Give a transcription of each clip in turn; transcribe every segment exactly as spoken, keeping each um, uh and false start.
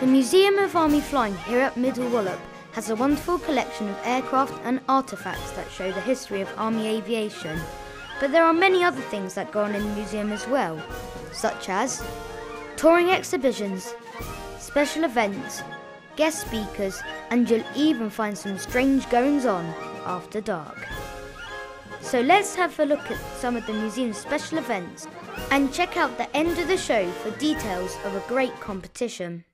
The Museum of Army Flying here at Middle Wallop has a wonderful collection of aircraft and artefacts that show the history of Army aviation. But there are many other things that go on in the museum as well, such as touring exhibitions, special events, guest speakers, and you'll even find some strange goings-on after dark. So let's have a look at some of the museum's special events and check out the end of the show for details of a great competition.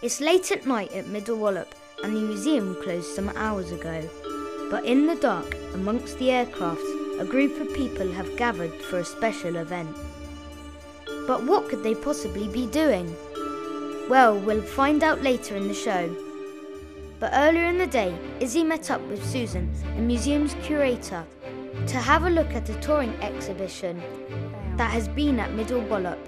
It's late at night at Middle Wallop and the museum closed some hours ago. But in the dark, amongst the aircraft, a group of people have gathered for a special event. But what could they possibly be doing? Well, we'll find out later in the show. But earlier in the day, Izzy met up with Susan, the museum's curator, to have a look at a touring exhibition that has been at Middle Wallop.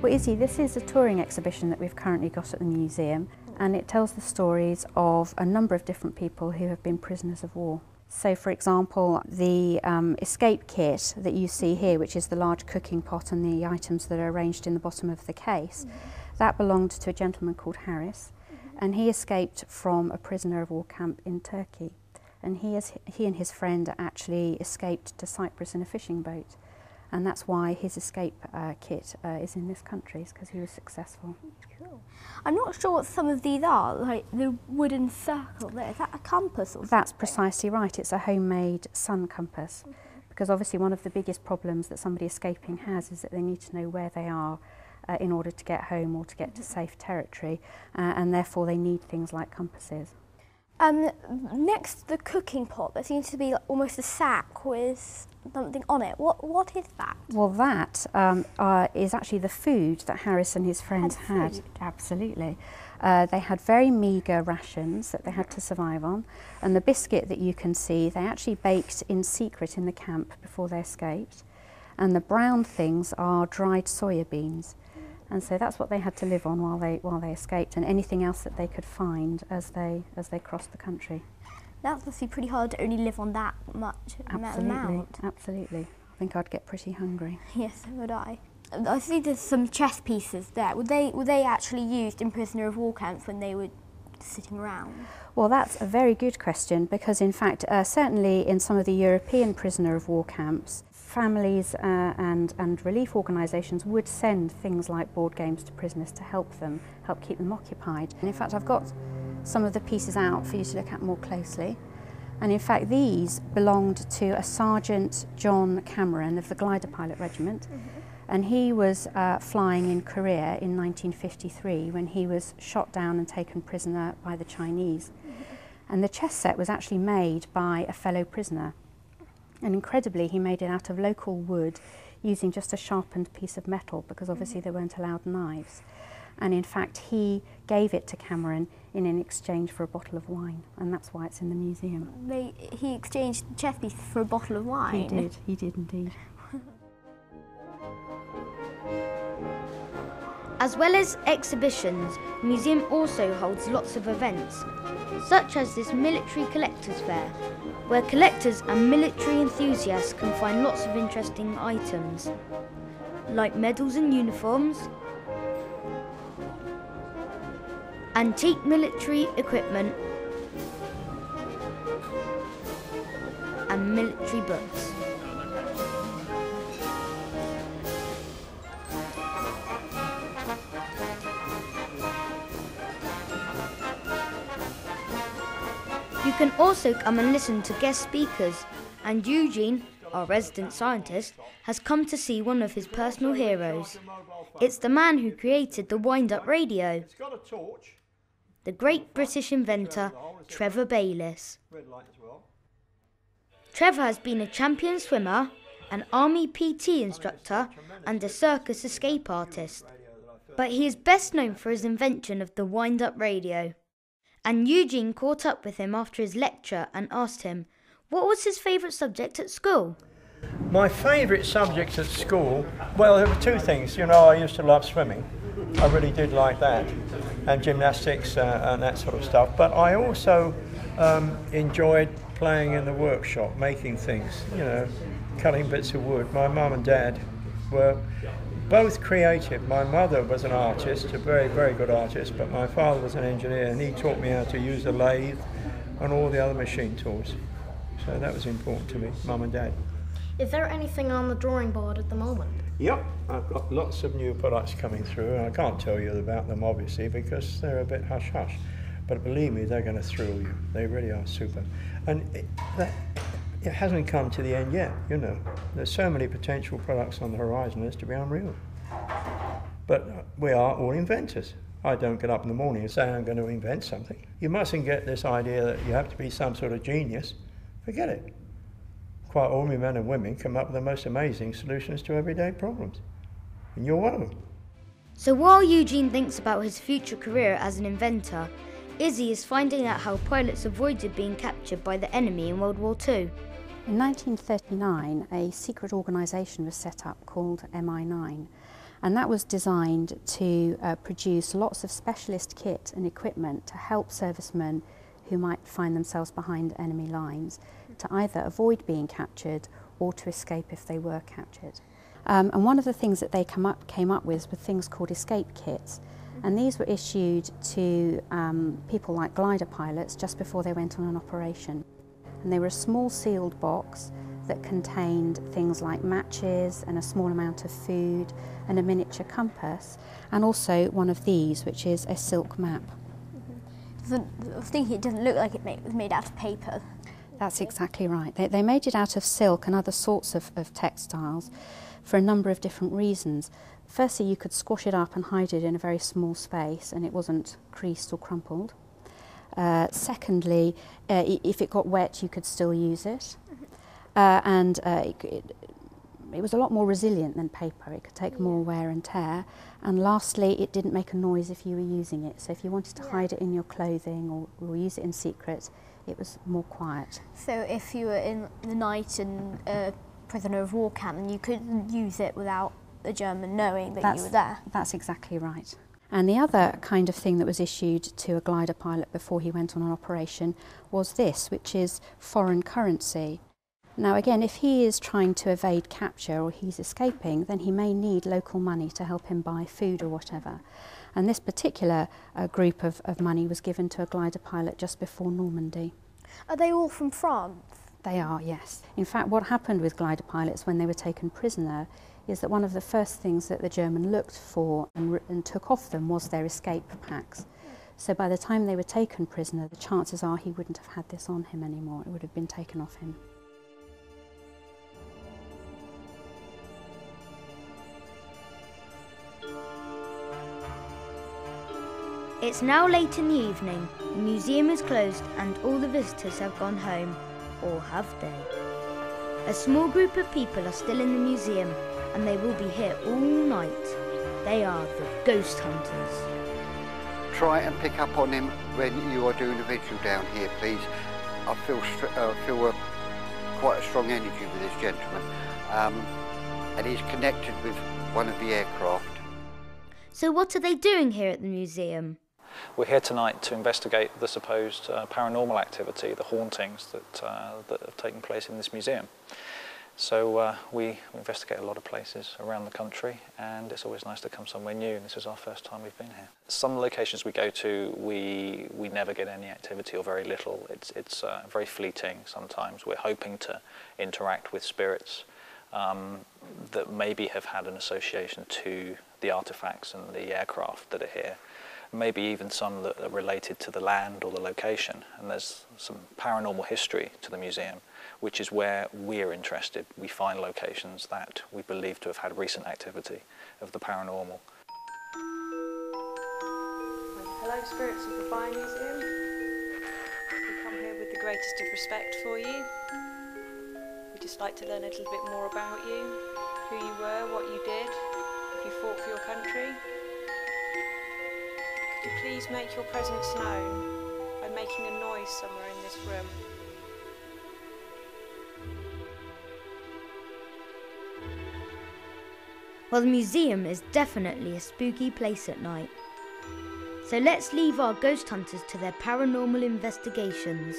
Well, Izzy, this is a touring exhibition that we've currently got at the museum, and it tells the stories of a number of different people who have been prisoners of war. So, for example, the um, escape kit that you see here, which is the large cooking pot and the items that are arranged in the bottom of the case, mm-hmm. that belonged to a gentleman called Harris, mm-hmm. and he escaped from a prisoner of war camp in Turkey. And he, is, he and his friend actually escaped to Cyprus in a fishing boat. And that's why his escape uh, kit uh, is in this country, is because he was successful. Cool. I'm not sure what some of these are, like the wooden circle there. Is that a compass or something? That's precisely right. It's a homemade sun compass, mm-hmm. because obviously one of the biggest problems that somebody escaping has is that they need to know where they are uh, in order to get home or to get mm-hmm. to safe territory, uh, and therefore they need things like compasses. Um, next, the cooking pot that seems to be like almost a sack with something on it. What What is that? Well, that um, uh, is actually the food that Harris and his friends had. had. Absolutely. Uh, they had very meagre rations that they had to survive on, and the biscuit that you can see, they actually baked in secret in the camp before they escaped, and the brown things are dried soya beans. And so that's what they had to live on while they while they escaped, and anything else that they could find as they as they crossed the country. That must be pretty hard to only live on that much absolutely, amount. Absolutely, I think I'd get pretty hungry. Yes, so would I. I see there's some chess pieces there. Were they were they actually used in prisoner of war camps when they were sitting around? Well, that's a very good question, because in fact, uh, certainly in some of the European prisoner of war camps, families uh, and, and relief organisations would send things like board games to prisoners to help them, help keep them occupied. And in fact, I've got some of the pieces out for you to look at more closely. And in fact, these belonged to a Sergeant John Cameron of the Glider Pilot Regiment. Mm-hmm. And he was uh, flying in Korea in nineteen fifty-three when he was shot down and taken prisoner by the Chinese. Mm-hmm. And the chess set was actually made by a fellow prisoner. And incredibly, he made it out of local wood using just a sharpened piece of metal, because obviously mm-hmm. they weren't allowed knives. And in fact, he gave it to Cameron in an exchange for a bottle of wine, and that's why it's in the museum. They, he exchanged chess pieces for a bottle of wine? He did, he did indeed. As well as exhibitions, the museum also holds lots of events, such as this military collectors fair, where collectors and military enthusiasts can find lots of interesting items, like medals and uniforms, antique military equipment, and military books. You can also come and listen to guest speakers, and Eugene, our resident scientist, has come to see one of his personal heroes. It's the man who created the wind-up radio, the great British inventor Trevor Bayliss. Trevor has been a champion swimmer, an army P T instructor, and a circus escape artist. But he is best known for his invention of the wind-up radio. And Eugene caught up with him after his lecture and asked him, what was his favourite subject at school? My favourite subjects at school, well, there were two things. You know, I used to love swimming. I really did like that, and gymnastics uh, and that sort of stuff. But I also um, enjoyed playing in the workshop, making things, you know, cutting bits of wood. My mum and dad were both creative. My mother was an artist, a very, very good artist, but my father was an engineer, and he taught me how to use a lathe and all the other machine tools. So that was important to me, mum and dad. Is there anything on the drawing board at the moment? Yep, I've got lots of new products coming through, and I can't tell you about them obviously because they're a bit hush-hush. But believe me, they're going to thrill you. They really are super. And it, that, it hasn't come to the end yet, you know. There's so many potential products on the horizon, it's to be unreal. But we are all inventors. I don't get up in the morning and say I'm going to invent something. You mustn't get this idea that you have to be some sort of genius. Forget it. Quite ordinary men and women come up with the most amazing solutions to everyday problems, and you're one of them. So while Eugene thinks about his future career as an inventor, Izzy is finding out how pilots avoided being captured by the enemy in World War Two. In nineteen thirty-nine, a secret organisation was set up called M I nine, and that was designed to uh, produce lots of specialist kit and equipment to help servicemen who might find themselves behind enemy lines, to either avoid being captured or to escape if they were captured. Um, and one of the things that they come up, came up with were things called escape kits. And these were issued to um, people like glider pilots just before they went on an operation. And they were a small sealed box that contained things like matches and a small amount of food and a miniature compass, and also one of these, which is a silk map. Mm-hmm. I think it doesn't look like it was made out of paper. That's exactly right. They, they made it out of silk and other sorts of, of textiles for a number of different reasons. Firstly, you could squash it up and hide it in a very small space and it wasn't creased or crumpled. Uh, secondly, uh, if it got wet, you could still use it. Uh, and uh, it, it, it was a lot more resilient than paper. It could take yeah. more wear and tear. And lastly, it didn't make a noise if you were using it. So if you wanted to yeah. hide it in your clothing or, or use it in secret, it was more quiet. So if you were in the night in a prisoner of war camp, and you couldn't use it without the German knowing that that's, you were there. That's exactly right. And the other kind of thing that was issued to a glider pilot before he went on an operation was this, which is foreign currency. Now again, if he is trying to evade capture or he's escaping, then he may need local money to help him buy food or whatever. And this particular uh, group of, of money was given to a glider pilot just before Normandy. Are they all from France? They are, yes. In fact, what happened with glider pilots when they were taken prisoner is that one of the first things that the German looked for and, and took off them was their escape packs. So by the time they were taken prisoner, the chances are he wouldn't have had this on him anymore. It would have been taken off him. It's now late in the evening, the museum is closed and all the visitors have gone home, or have they? A small group of people are still in the museum and they will be here all night. They are the ghost hunters. Try and pick up on him when you are doing a vigil down here, please. I feel, uh, feel a, quite a strong energy with this gentleman, um, and he's connected with one of the aircraft. So what are they doing here at the museum? We're here tonight to investigate the supposed uh, paranormal activity, the hauntings that, uh, that have taken place in this museum. So uh, we investigate a lot of places around the country, and it's always nice to come somewhere new, and this is our first time we've been here. Some locations we go to, we, we never get any activity or very little. It's, it's uh, very fleeting sometimes. We're hoping to interact with spirits um, that maybe have had an association to the artifacts and the aircraft that are here. Maybe even some that are related to the land or the location, and there's some paranormal history to the museum, which is where we're interested. We find locations that we believe to have had recent activity of the paranormal. Hello, spirits of the Flying Museum. We come here with the greatest of respect for you. We'd just like to learn a little bit more about you, who you were, what you did, if you fought for your country. Please make your presence known by making a noise somewhere in this room. Well, the museum is definitely a spooky place at night. So let's leave our ghost hunters to their paranormal investigations.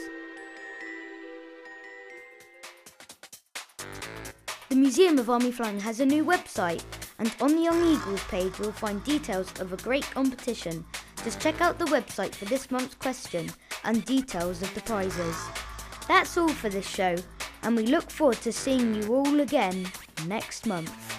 The Museum of Army Flying has a new website, and on the Young Eagles page we'll find details of a great competition. Just check out the website for this month's question and details of the prizes. That's all for this show, and we look forward to seeing you all again next month.